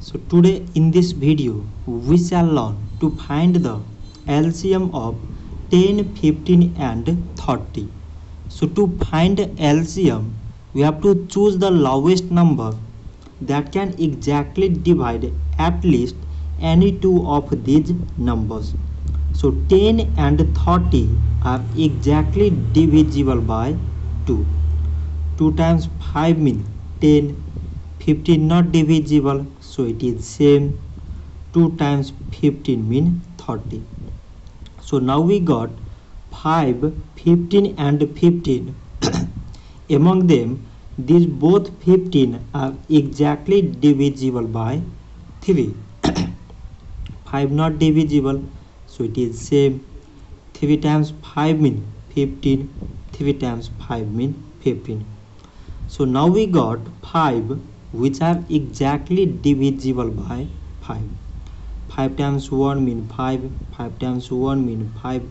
So today in this video we shall learn to find the LCM of 10, 15 and 30. So to find LCM we have to choose the lowest number that can exactly divide at least any two of these numbers. So 10 and 30 are exactly divisible by 2. 2 times 5 means 10. 15 not divisible, so it is same. 2 times 15 means 30. So now we got 5, 15 and 15. Among them, these both 15 are exactly divisible by 3. 5 not divisible, so it is same. 3 times 5 means 15. 3 times 5 means 15. So now we got 5 which are exactly divisible by 5. 5 times 1 means 5. 5 times 1 means 5.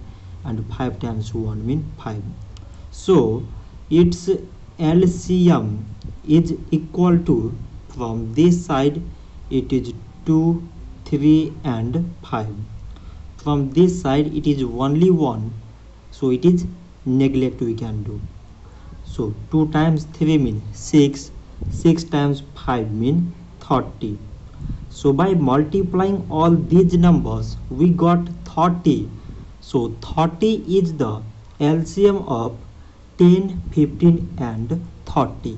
And 5 times 1 means 5. So its LCM is equal to, from this side it is 2, 3 and 5. From this side it is only 1, so it is neglect we can do. So 2 times 3 means 6. 6 times 5 means 30. So by multiplying all these numbers we got 30. So 30 is the LCM of 10, 15 and 30.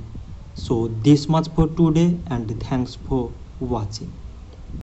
So this much for today, and thanks for watching.